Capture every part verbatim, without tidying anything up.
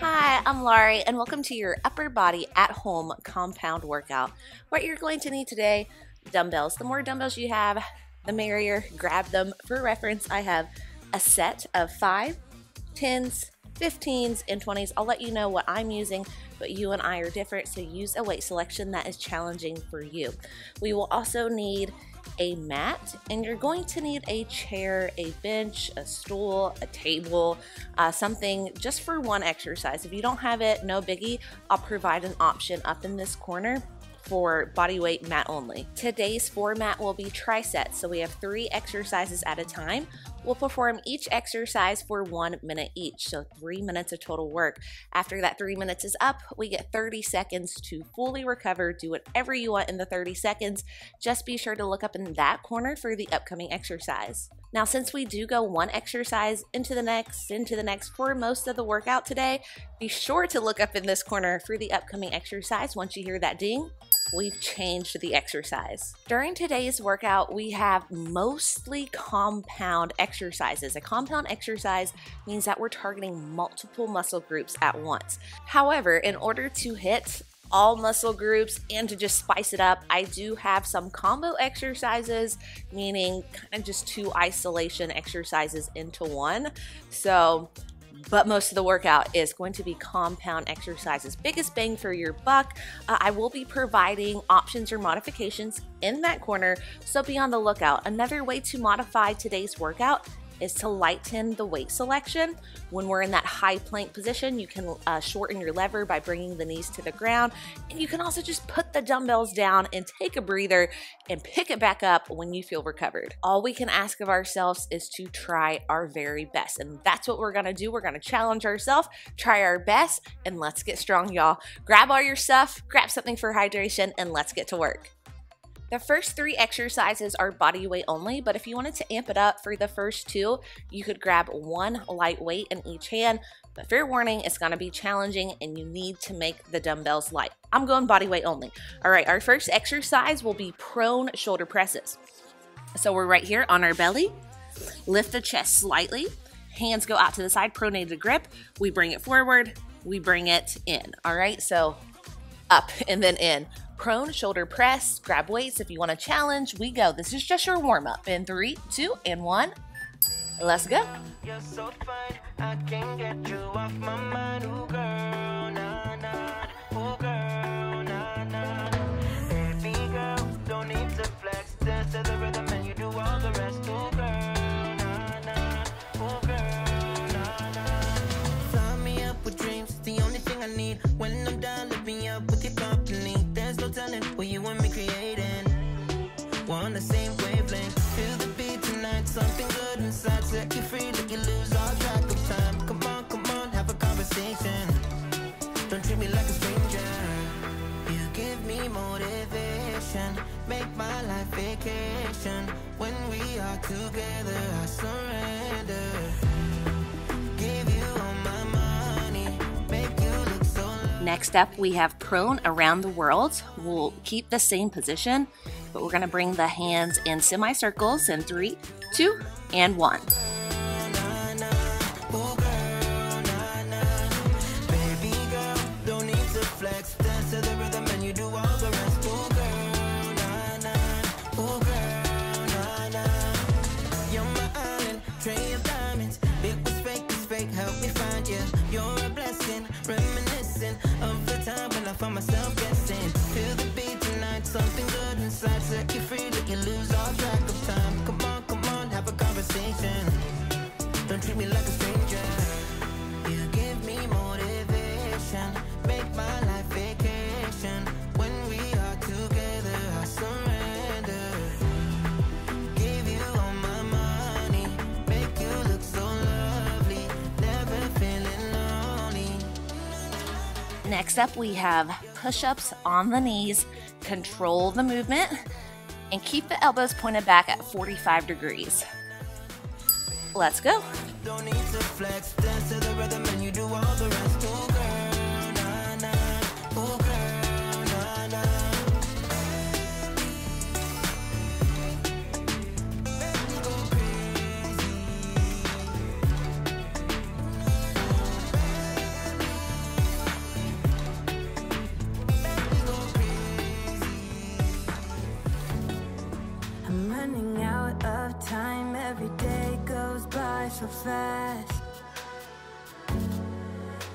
Hi, I'm Laurie, and welcome to your upper body at home compound workout. What you're going to need today, dumbbells. The more dumbbells you have, the merrier. Grab them. For reference, I have a set of five, tens, fifteens, and twenties. I'll let you know what I'm using, but you and I are different, so use a weight selection that is challenging for you. We will also need a mat, and you're going to need a chair, a bench, a stool, a table, uh, something just for one exercise. If you don't have it, no biggie. I'll provide an option up in this corner for body weight mat only. Today's format will be trisets, so we have three exercises at a time. We'll perform each exercise for one minute each, so three minutes of total work. After that three minutes is up, we get thirty seconds to fully recover. Do whatever you want in the thirty seconds. Just be sure to look up in that corner for the upcoming exercise. Now, since we do go one exercise into the next, into the next for most of the workout today, be sure to look up in this corner for the upcoming exercise. Once you hear that ding, we've changed the exercise. During today's workout, we have mostly compound exercises. A compound exercise means that we're targeting multiple muscle groups at once. However, in order to hit all muscle groups and to just spice it up, I do have some combo exercises, meaning kind of just two isolation exercises into one. So, but most of the workout is going to be compound exercises. Biggest bang for your buck. Uh, I will be providing options or modifications in that corner, so be on the lookout. Another way to modify today's workout is to lighten the weight selection. When we're in that high plank position, you can uh, shorten your lever by bringing the knees to the ground. And you can also just put the dumbbells down and take a breather and pick it back up when you feel recovered. All we can ask of ourselves is to try our very best. And that's what we're gonna do. We're gonna challenge ourselves, try our best, and let's get strong, y'all. Grab all your stuff, grab something for hydration, and let's get to work. The first three exercises are body weight only, but if you wanted to amp it up for the first two, you could grab one light weight in each hand. But fair warning, it's gonna be challenging and you need to make the dumbbells light. I'm going body weight only. All right, our first exercise will be prone shoulder presses. So we're right here on our belly, lift the chest slightly, hands go out to the side, pronated grip. We bring it forward, we bring it in. All right, so up and then in. Prone shoulder press, grab weights. If you want to challenge, we go. This is just your warm up in three, two, and one. Let's go. You're so fine, I can't get you off my mind. Ooh, girl, nah, nah. Ooh, girl, nah, nah. Baby girl, don't need to flex. Dance to the rhythm and you do all the rest. Ooh, girl, nah, nah. Ooh, girl, nah, nah. Fly me up with dreams, it's the only thing I need. When I'm done, lift me up with your company. Telling what you want me creating, we're on the same wavelength. Feel the beat tonight, something good inside. Set you free, let you lose all track of time. Come on, come on, have a conversation. Don't treat me like a stranger. You give me motivation, make my life vacation. When we are together, I surrender. Give you all my money, make you look so lovely. Next up, we have prone around the world. We'll keep the same position, but we're gonna bring the hands in semicircles in three, two, and one. Myself guessing, feel the beat tonight, something good inside, set you free, let you lose all track of time. Come on, come on, have a conversation. Don't treat me like a stranger. You give me motivation, make my life vacation. When we are together, I surrender. Give you all my money, make you look so lovely, never feeling lonely. Next up, we have push-ups on the knees. Control the movement and keep the elbows pointed back at forty-five degrees. Let's go. Don't need to flex, dance to the rhythm and you do all the rest. Ooh, girl, nah, nah. Ooh, girl, nah, nah. Baby, go crazy.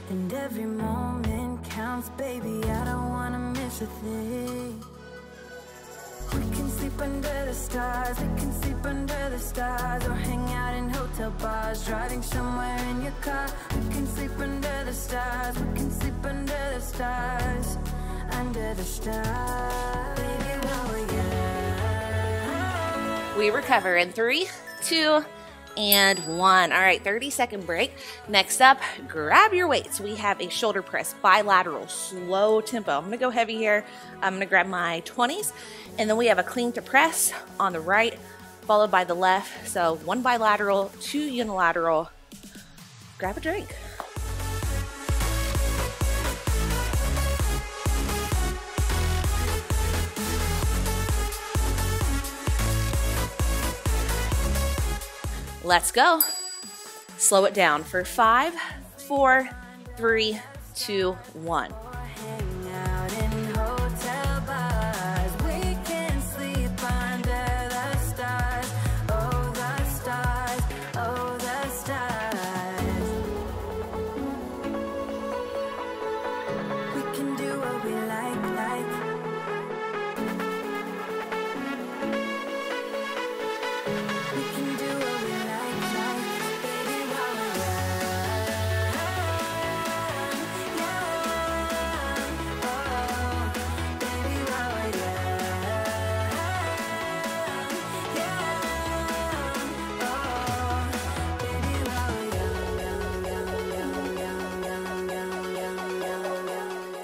And every moment counts, baby, I don't wanna miss a thing. We can sleep under the stars, we can sleep under the stars, or hang out in hotel bars, driving somewhere in your car. We can sleep under the stars, we can sleep under the stars, under the stars. Baby, while we're young. We recover in three, two, and one. All right, thirty second break. Next up, grab your weights. We have a shoulder press, bilateral, slow tempo. I'm gonna go heavy here. I'm gonna grab my twenties, and then we have a clean to press on the right, followed by the left. So one bilateral, two unilateral. Grab a drink. Let's go. Slow it down for five, four, three, two, one.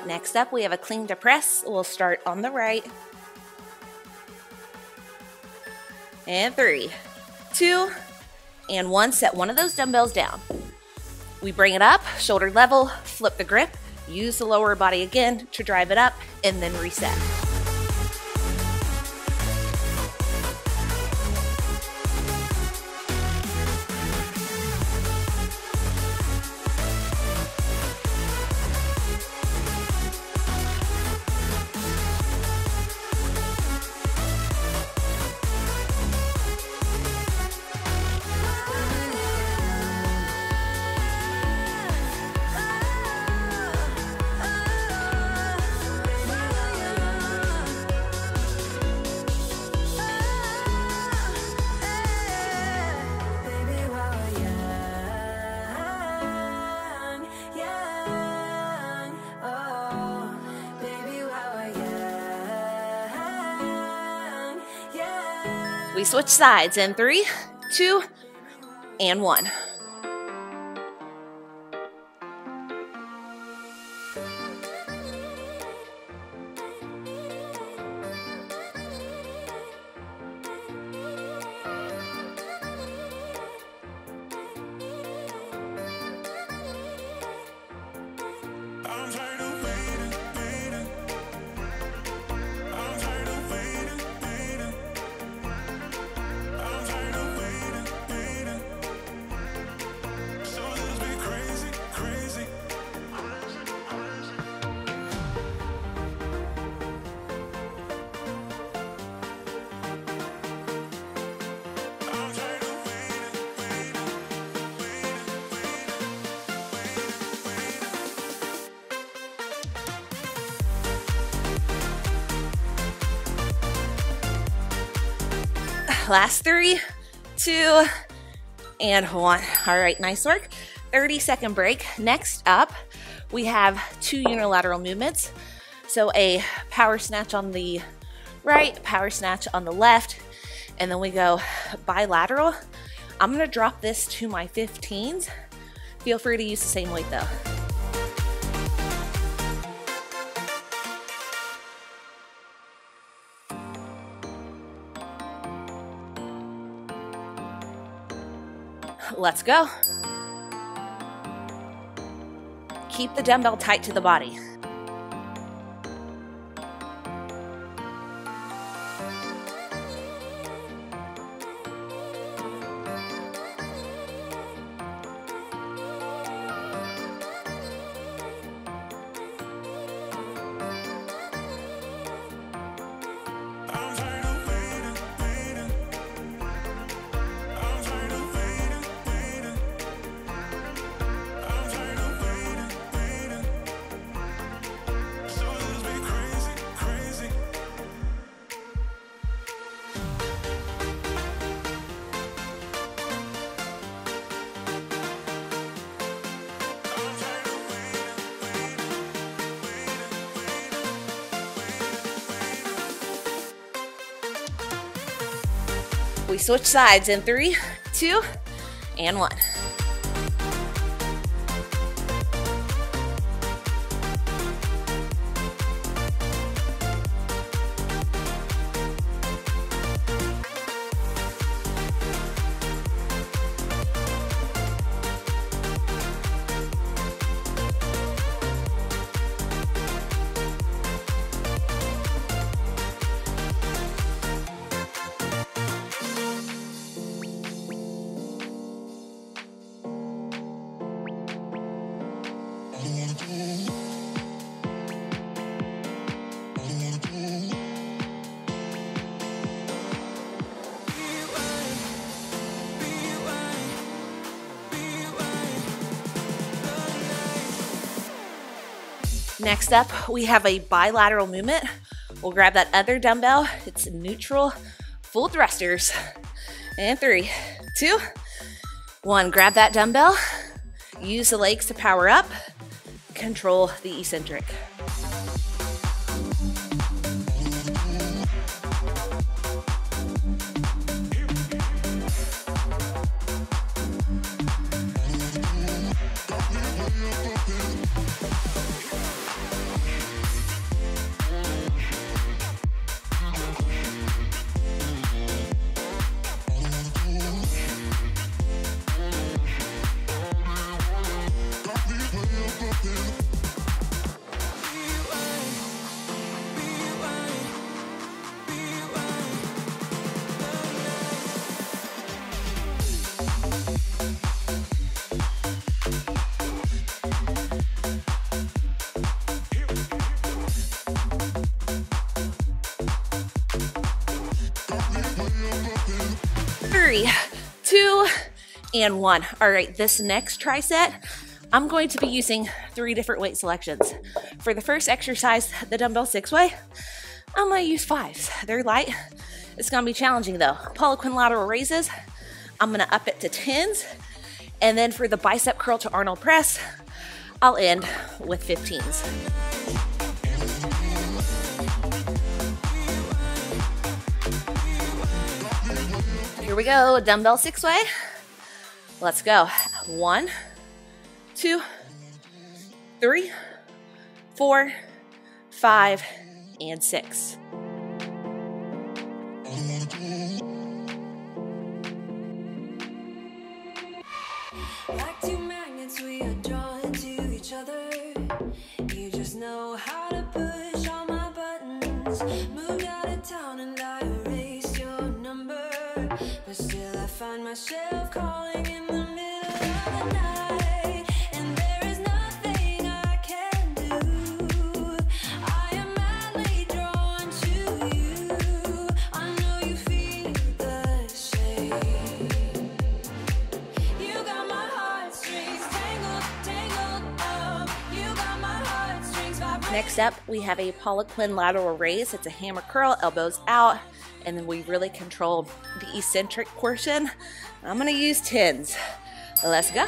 Next up, we have a clean to press. We'll start on the right. And three, two, and one. Set one of those dumbbells down. We bring it up, shoulder level, flip the grip, use the lower body again to drive it up, and then reset. We switch sides in three, two, and one. Last three, two, and one. All right, nice work. thirty second break. Next up, we have two unilateral movements. So a power snatch on the right, power snatch on the left, and then we go bilateral. I'm gonna drop this to my fifteens. Feel free to use the same weight though. Let's go. Keep the dumbbell tight to the body. We switch sides in three, two, and one. Next up, we have a bilateral movement. We'll grab that other dumbbell. It's neutral, full thrusters. And three, two, one. Grab that dumbbell. Use the legs to power up. Control the eccentric. Three, two, and one. All right, this next tricep, I'm going to be using three different weight selections. For the first exercise, the dumbbell six way, I'm gonna use fives. They're light. It's gonna be challenging though. Poliquin lateral raises, I'm gonna up it to tens. And then for the bicep curl to Arnold press, I'll end with fifteens. Here we go, dumbbell six way. Let's go. One, two, three, four, five, and six. Like two magnets, we are drawn to each other. You just know how to push all my buttons. Moved out of town and I erased your number. But still I find myself calling in the middle of the night, and there is nothing I can do. I am madly drawn to you. I know you feel the same. You got my heartstrings tangled, tangled up. You got my heartstrings vibrating. Next up, we have a Poliquin lateral raise. It's a hammer curl, elbows out. And then we really control the eccentric portion. I'm gonna use tens. Let's go.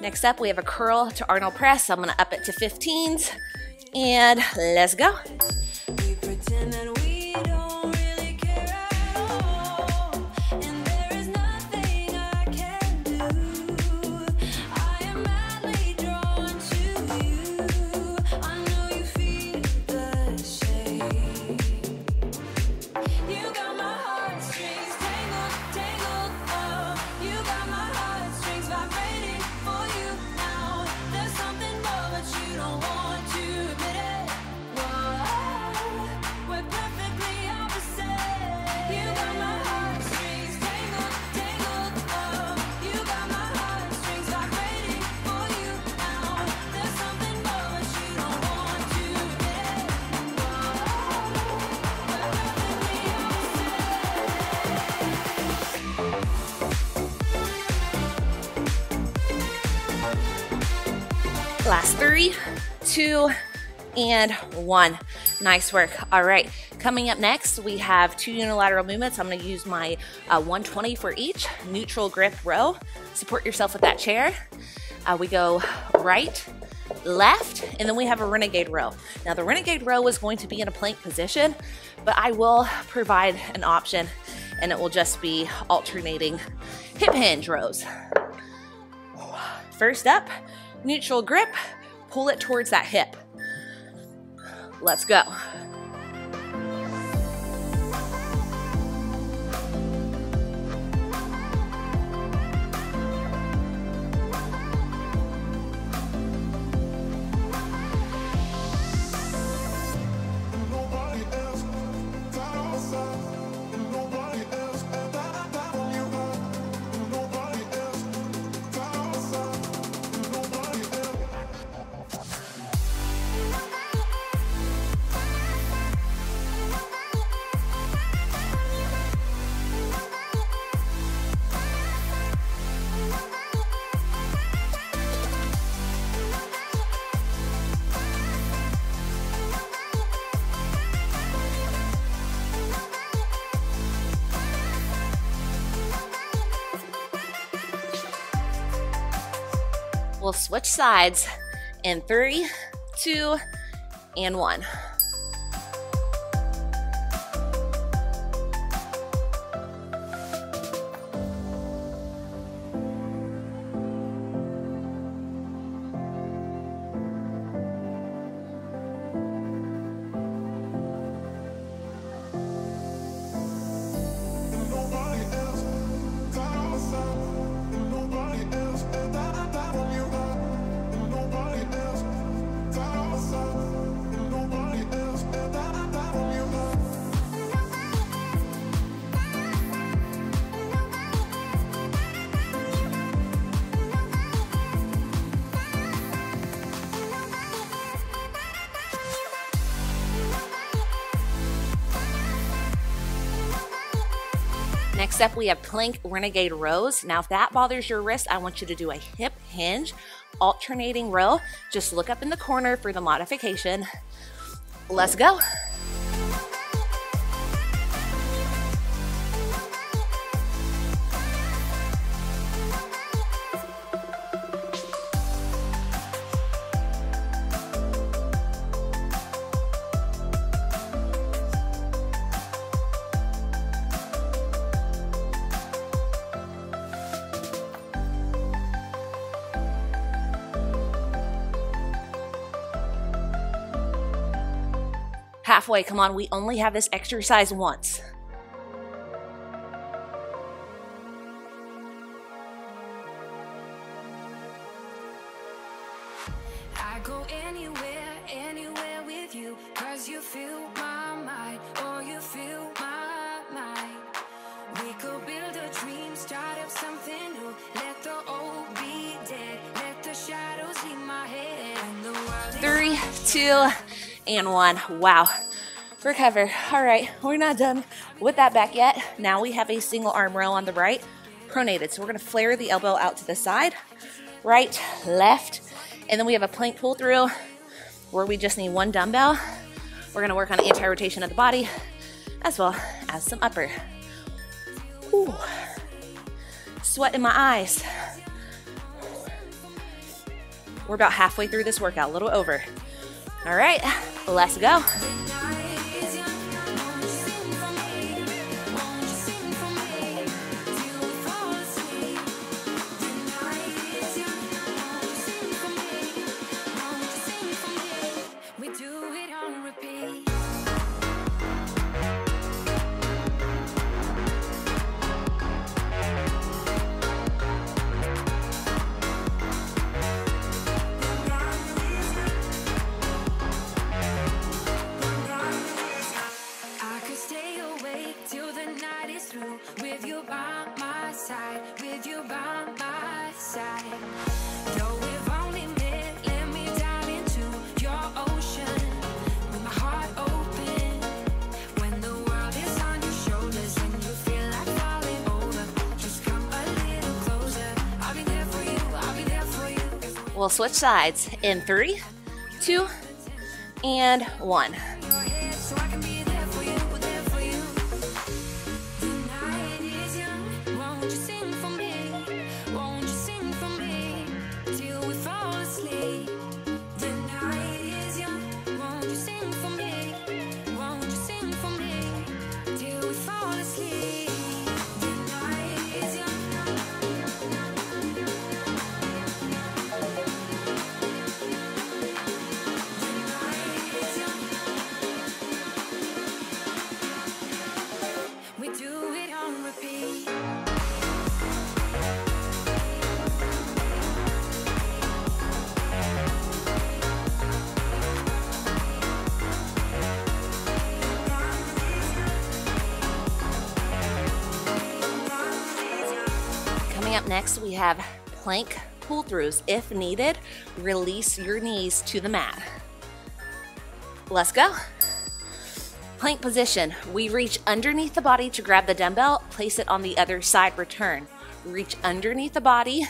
Next up, we have a curl to Arnold press. I'm gonna up it to fifteens, and let's go. Last three, two, and one. Nice work. All right, coming up next, we have two unilateral movements. I'm gonna use my uh, one twenty for each. Neutral grip row. Support yourself with that chair. Uh, we go right, left, and then we have a renegade row. Now the renegade row is going to be in a plank position, but I will provide an option and it will just be alternating hip hinge rows. First up, neutral grip, pull it towards that hip. Let's go. We'll switch sides in three, two, and one. Next up, we have plank renegade rows. Now, if that bothers your wrist, I want you to do a hip hinge alternating row. Just look up in the corner for the modification. Let's go. Halfway, come on, we only have this exercise once. I go anywhere, anywhere with you, 'cause you feel my mind, oh, you feel my mind. We could build a dream, start up something new, let the old be dead, let the shadows in my head. Three, two, and one. Wow. Recover. All right, we're not done with that back yet. Now we have a single arm row on the right, pronated. So we're gonna flare the elbow out to the side, right, left, and then we have a plank pull through where we just need one dumbbell. We're gonna work on anti-rotation of the body as well as some upper. Ooh. Sweat in my eyes. We're about halfway through this workout, a little over. All right, let's go. We'll switch sides in three, two, and one. Up next, we have plank pull-throughs. If needed, release your knees to the mat. Let's go. Plank position. We reach underneath the body to grab the dumbbell, place it on the other side, return. Reach underneath the body,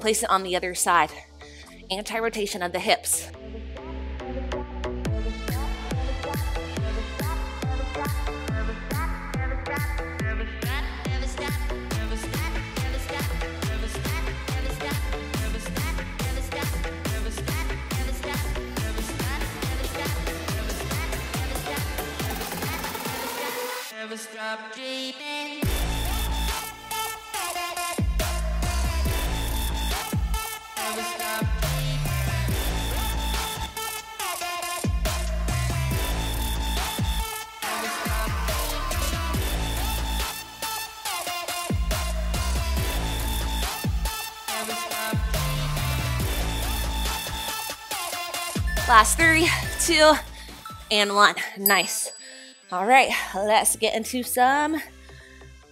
place it on the other side. Anti-rotation of the hips. Stop dreaming. Never stop dreaming. Last three, two, and one. Nice. All right, let's get into some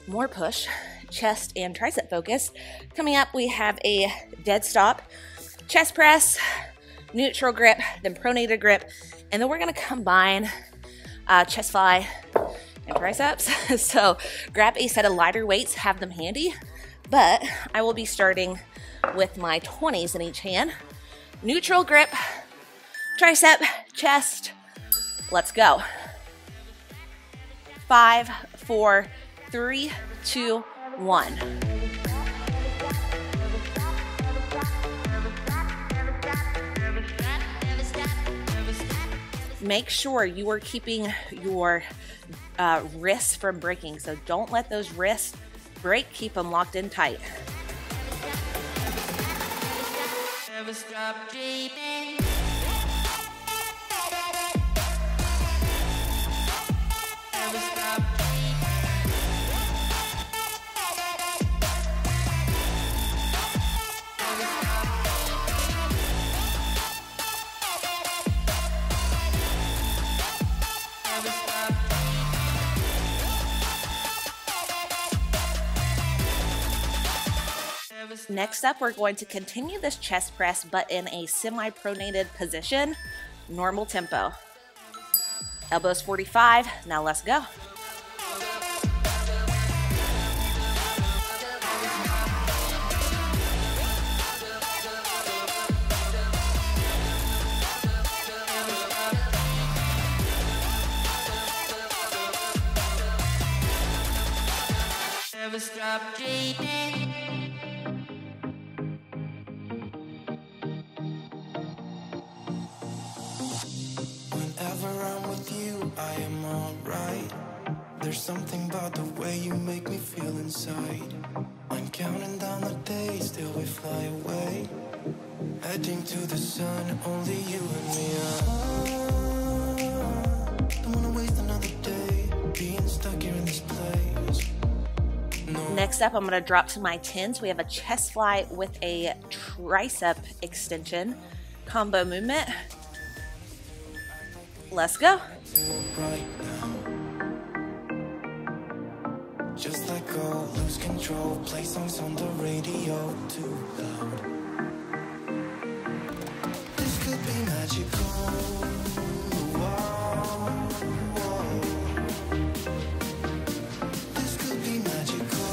more push, chest and tricep focus. Coming up, we have a dead stop, chest press, neutral grip, then pronated grip, and then we're gonna combine uh, chest fly and triceps. So grab a set of lighter weights, have them handy, but I will be starting with my twenties in each hand. Neutral grip, tricep, chest, let's go. Five, four, three, two, one. Make sure you are keeping your uh, wrists from breaking, so don't let those wrists break. Keep them locked in tight. Never stop dreaming. Next up, we're going to continue this chest press, but in a semi-pronated position, normal tempo. Elbows forty-five, now let's go. Never stop dreaming. I am alright. There's something about the way you make me feel inside. I'm counting down the days till we fly away, heading to the sun, only you and me. I don't wanna waste another day being stuck here in this place. No. Next up, I'm gonna drop to my tens. We have a chest fly with a tricep extension combo movement. Let's go. Right now. Just let go, lose control, play songs on the radio too loud. This could be magical. Whoa, whoa. This could be magical.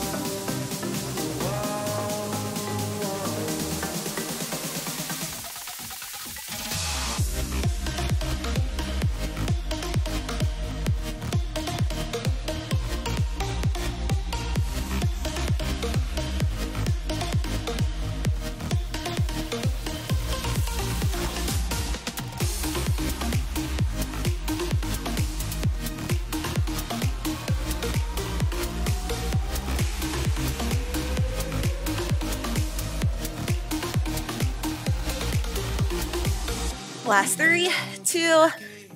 Whoa, whoa. Last three, two,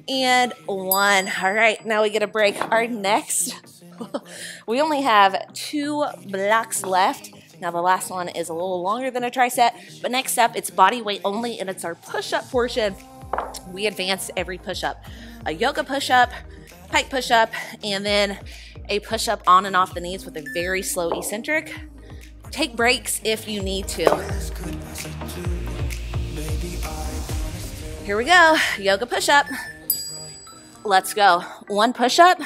and one. All right, now we get a break. Our next, we only have two blocks left. Now the last one is a little longer than a tricep, but next up it's body weight only and it's our push-up portion. We advance every push-up. A yoga push-up, pike push-up, and then a push-up on and off the knees with a very slow eccentric. Take breaks if you need to. Here we go, yoga push-up. Let's go, one push-up,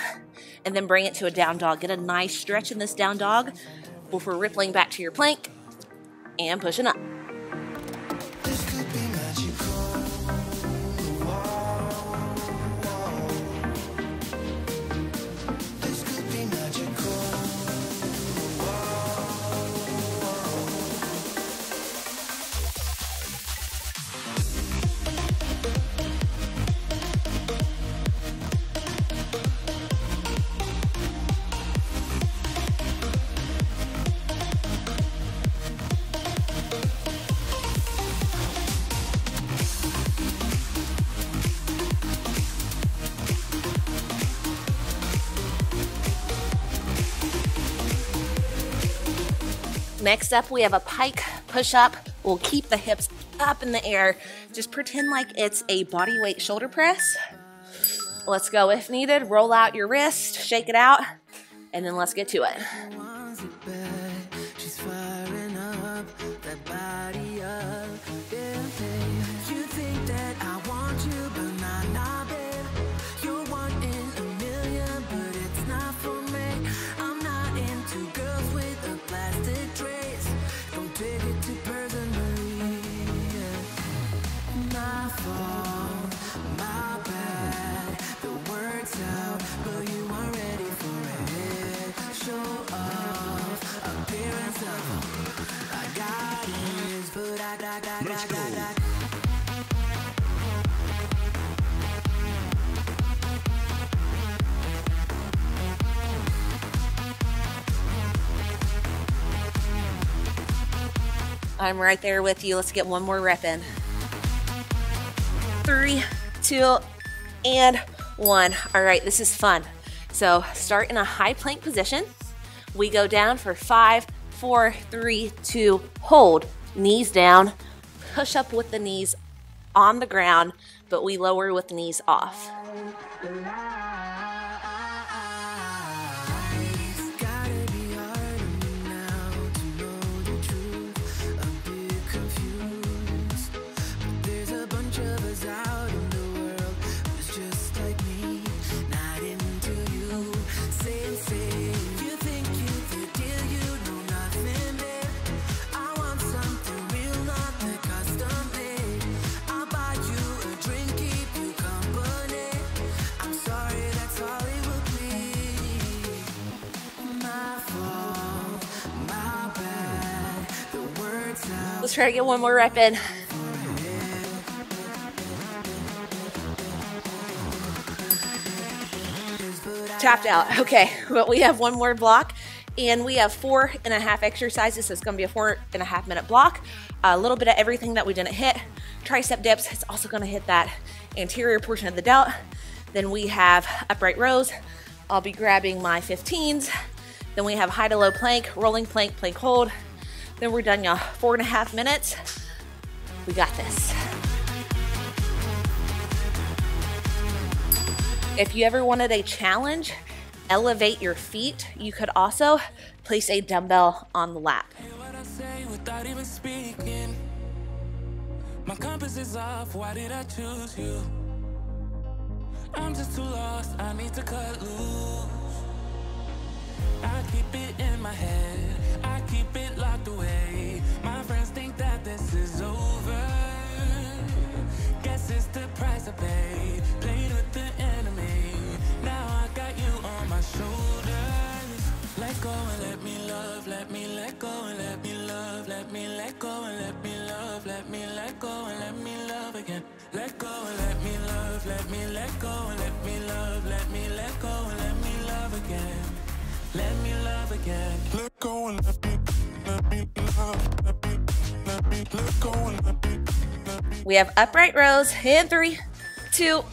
and then bring it to a down dog. Get a nice stretch in this down dog before rippling back to your plank and pushing up. Next up, we have a pike push-up. We'll keep the hips up in the air. Just pretend like it's a body weight shoulder press. Let's go if needed. Roll out your wrist, shake it out, and then let's get to it. I'm right there with you. Let's get one more rep in. Three, two, and one. All right, this is fun. So start in a high plank position. We go down for five, four, three, two, hold. Knees down, push up with the knees on the ground, but we lower with knees off. Let's try to get one more rep in. Tapped out. Okay, but we have one more block and we have four and a half exercises. So it's gonna be a four and a half minute block. A little bit of everything that we didn't hit. Tricep dips, it's also gonna hit that anterior portion of the delt. Then we have upright rows. I'll be grabbing my fifteens. Then we have high to low plank, rolling plank, plank hold. Then we're done, y'all. Four and a half minutes. We got this. If you ever wanted a challenge, elevate your feet, you could also place a dumbbell on the lap. My compass is off. Why did I choose you? I'm just too lost. I need to cut loose. I keep it in my head. I keep it locked away. My friends think that this is over. Guess it's the price I paid. Played with the enemy. Now I got you on my shoulders. Let go and let me love. Let me let go and let me love. Let me let go and let me love. Let me let go and let me love again. Let go and let me love. Let me let go and let me love. Let me let go and let me love again. Let me love again. Let go and let me, let me love, let me, let me. We have upright rows in three, two,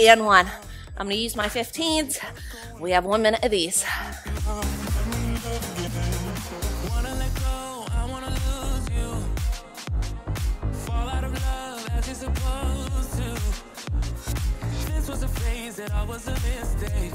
and one. I'm gonna use my fifteens. We have one minute of these. That I was a mistake,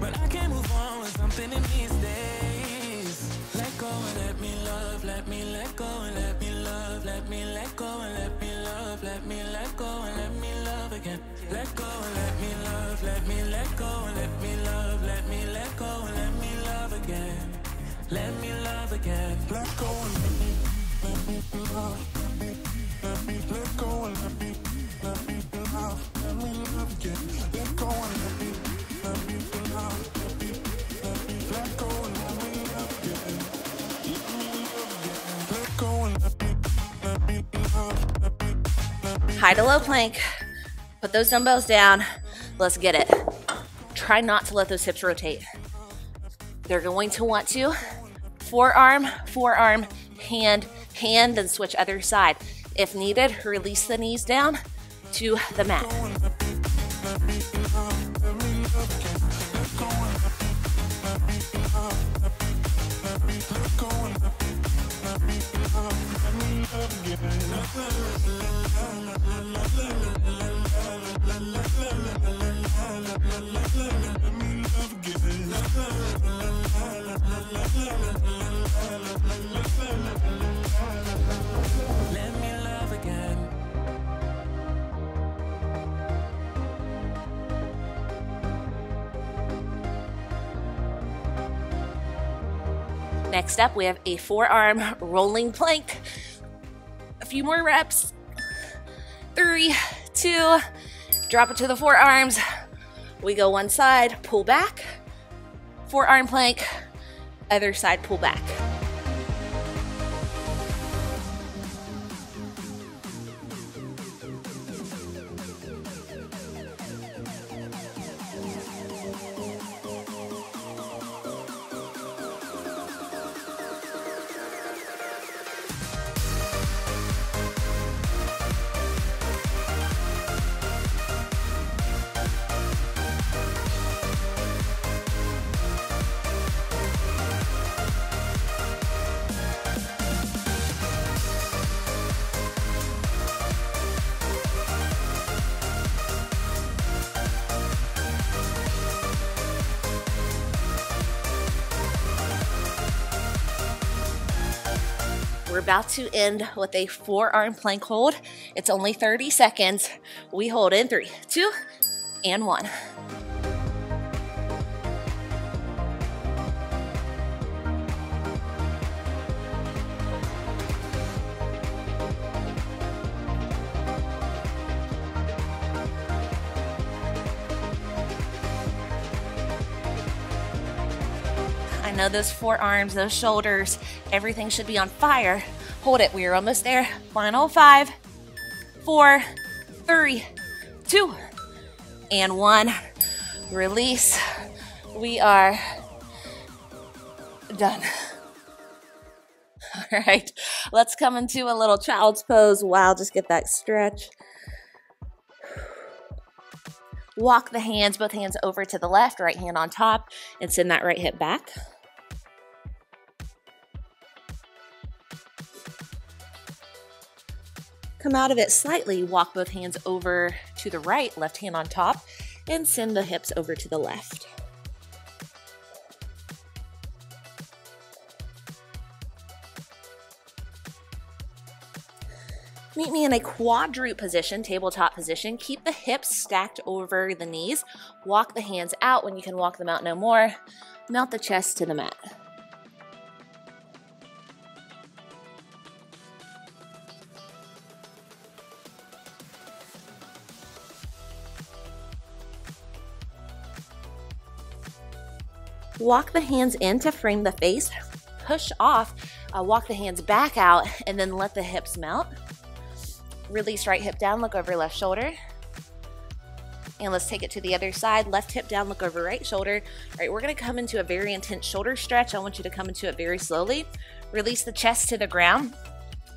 but I can't move on with something in these days. Let go and let me love, let me let go and let me love, let me let go and let me love, let me let go and let me love again. Let go and let me love, let me let go and let me love, let me let go and let me love again. Let me love again. Let go and let me, let me love, let me let me let go and let me let me love. High to low plank. Put those dumbbells down. Let's get it. Try not to let those hips rotate. They're going to want to. Forearm, forearm, hand, hand, then switch other side. If needed, release the knees down to the mat. Next up, we have a forearm rolling plank. A few more reps. Three, two, drop it to the forearms. We go one side, pull back, forearm plank, other side, pull back. We're about to end with a forearm plank hold. It's only thirty seconds. We hold in three, two, and one. I know those forearms, those shoulders, everything should be on fire. Hold it, we are almost there. Final five, four, three, two, and one. Release, we are done. All right, let's come into a little child's pose. Wow, just get that stretch. Walk the hands, both hands over to the left, right hand on top, and send that right hip back. Come out of it slightly, walk both hands over to the right, left hand on top, and send the hips over to the left. Meet me in a quadruped position, tabletop position. Keep the hips stacked over the knees. Walk the hands out when you can walk them out no more. Mount the chest to the mat. Walk the hands in to frame the face, push off, uh, walk the hands back out, and then let the hips mount. Release right hip down, look over left shoulder. and let's take it to the other side. Left hip down, look over right shoulder. All right, we're gonna come into a very intense shoulder stretch. I want you to come into it very slowly. Release the chest to the ground.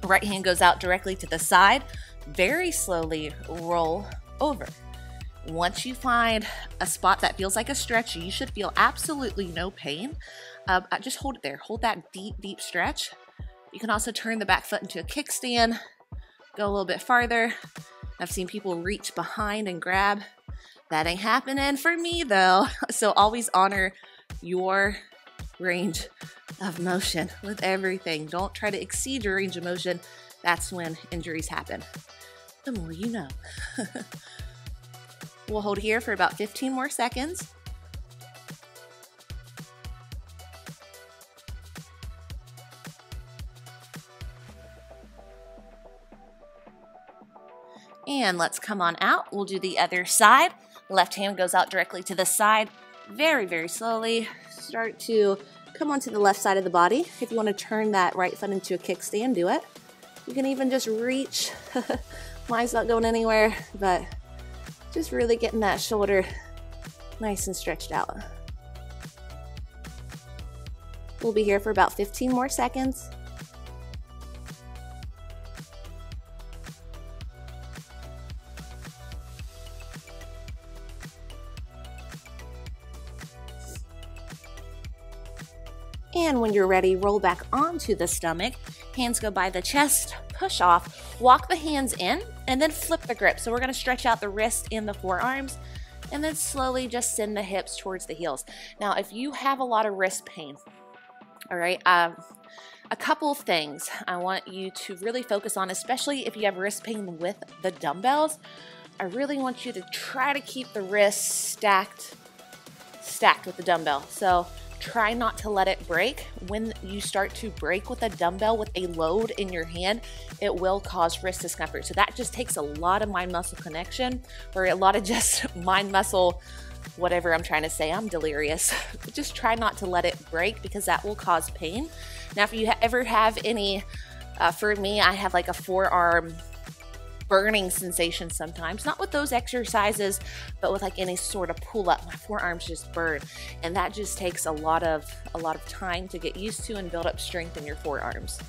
Right hand goes out directly to the side. Very slowly roll over. Once you find a spot that feels like a stretch, you should feel absolutely no pain. Um, just hold it there. Hold that deep, deep stretch. You can also turn the back foot into a kickstand. Go a little bit farther. I've seen people reach behind and grab. That ain't happening for me though. So always honor your range of motion with everything. Don't try to exceed your range of motion. That's when injuries happen. The more you know. We'll hold here for about fifteen more seconds. And let's come on out. We'll do the other side. Left hand goes out directly to the side. Very, very slowly. Start to come onto the left side of the body. If you want to turn that right foot into a kickstand, do it. You can even just reach. Mine's not going anywhere, but just really getting that shoulder nice and stretched out. We'll be here for about fifteen more seconds. And when you're ready, roll back onto the stomach. Hands go by the chest, push off, walk the hands in, and then flip the grip. So we're gonna stretch out the wrist and the forearms, and then slowly just send the hips towards the heels. Now, if you have a lot of wrist pain, all right, um, a couple of things I want you to really focus on, especially if you have wrist pain with the dumbbells. I really want you to try to keep the wrists stacked, stacked with the dumbbell. So try not to let it break. When you start to break with a dumbbell with a load in your hand, it will cause wrist discomfort. So that just takes a lot of mind-muscle connection, or a lot of just mind-muscle, whatever I'm trying to say, I'm delirious. But just try not to let it break because that will cause pain. Now, if you ever have any, uh, for me, I have like a forearm burning sensation sometimes, not with those exercises, but with like any sort of pull up, my forearms just burn. And that just takes a lot of, a lot of time to get used to and build up strength in your forearms.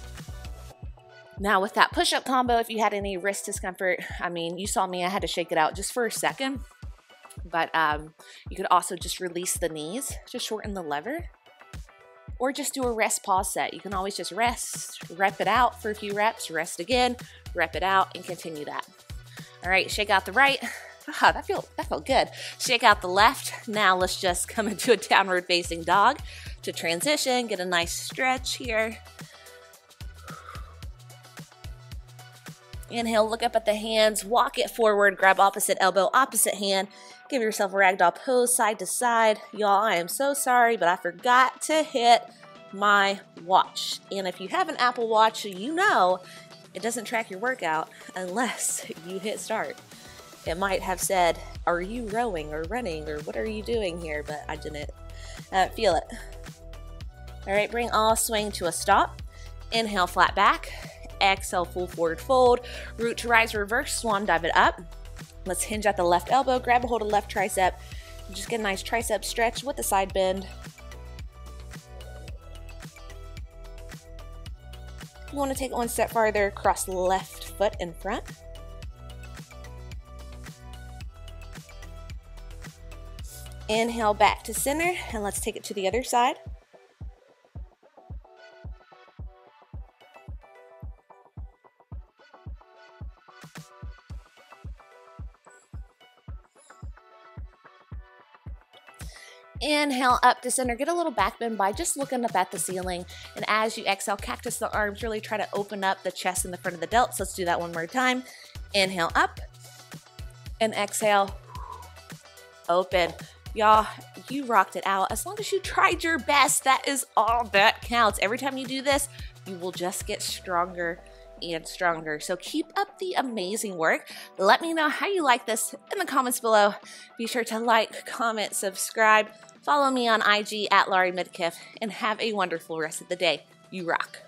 Now with that push up combo, if you had any wrist discomfort, I mean, you saw me, I had to shake it out just for a second, but um, you could also just release the knees, just shorten the lever, or just do a rest pause set. You can always just rest, rep it out for a few reps, rest again, rep it out, and continue that. All right, shake out the right. Ah, that felt, that felt good. Shake out the left. Now let's just come into a downward facing dog to transition, get a nice stretch here. Inhale, look up at the hands, walk it forward, grab opposite elbow, opposite hand. Give yourself a ragdoll pose, side to side. Y'all, I am so sorry, but I forgot to hit my watch. And if you have an Apple Watch, you know it doesn't track your workout unless you hit start. It might have said, are you rowing or running or what are you doing here? But I didn't uh, feel it. All right, bring all swing to a stop. Inhale, flat back. Exhale, full forward fold. Root to rise, reverse, swan dive it up. Let's hinge at the left elbow, grab a hold of left tricep. Just get a nice tricep stretch with a side bend. If you want to take it one step farther, cross the left foot in front. Inhale back to center, and let's take it to the other side. Inhale up to center, get a little back bend by just looking up at the ceiling. And as you exhale, cactus the arms, really try to open up the chest and the front of the delts. Let's do that one more time. Inhale up and exhale, open. Y'all, you rocked it out. As long as you tried your best, that is all that counts. Every time you do this, you will just get stronger and stronger. So keep up the amazing work. Let me know how you like this in the comments below. Be sure to like, comment, subscribe. Follow me on I G at Larie Midkiff, and have a wonderful rest of the day. You rock.